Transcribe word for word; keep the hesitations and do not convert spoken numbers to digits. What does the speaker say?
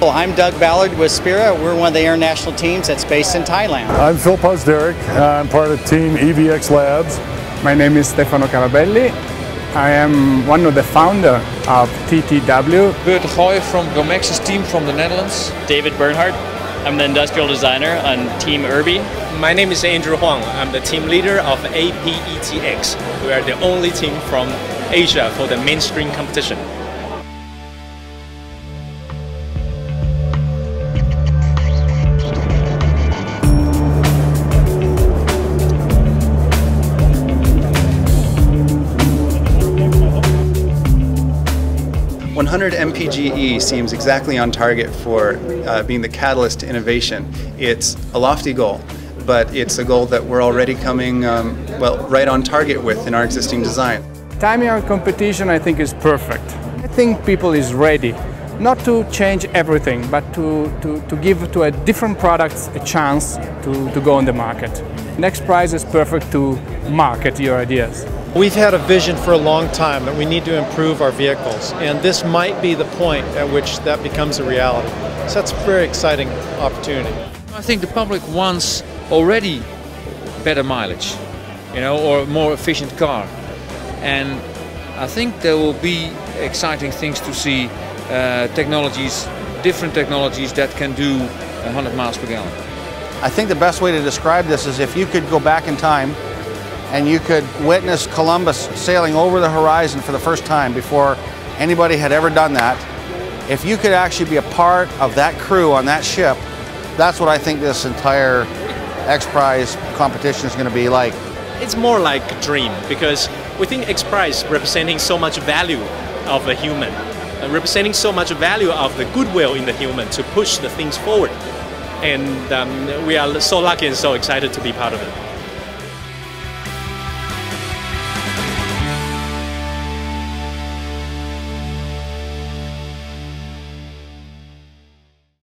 Well, I'm Doug Ballard with Spira. We're one of the international teams that's based in Thailand. I'm Phil Posderick. I'm part of Team E V X Labs. My name is Stefano Carabelli. I am one of the founders of T T W. Bert Hoy from Gomex's team from the Netherlands. David Bernhardt. I'm the industrial designer on Team Irby. My name is Andrew Huang. I'm the team leader of A P E T X. We are the only team from Asia for the mainstream competition. one hundred M P G E seems exactly on target for uh, being the catalyst to innovation. It's a lofty goal, but it's a goal that we're already coming um, well right on target with in our existing design. Timing on competition, I think, is perfect. I think people is ready, not to change everything, but to, to, to give to a different products a chance to, to go on the market. XPRIZE is perfect to market your ideas. We've had a vision for a long time that we need to improve our vehicles, and this might be the point at which that becomes a reality. So that's a very exciting opportunity. I think the public wants already better mileage, you know, or a more efficient car. And I think there will be exciting things to see, uh, technologies, different technologies that can do one hundred miles per gallon. I think the best way to describe this is if you could go back in time and you could witness Columbus sailing over the horizon for the first time before anybody had ever done that. If you could actually be a part of that crew on that ship, that's what I think this entire XPRIZE competition is going to be like. It's more like a dream, because we think XPRIZE representing so much value of a human, representing so much value of the goodwill in the human to push the things forward. And um, we are so lucky and so excited to be part of it.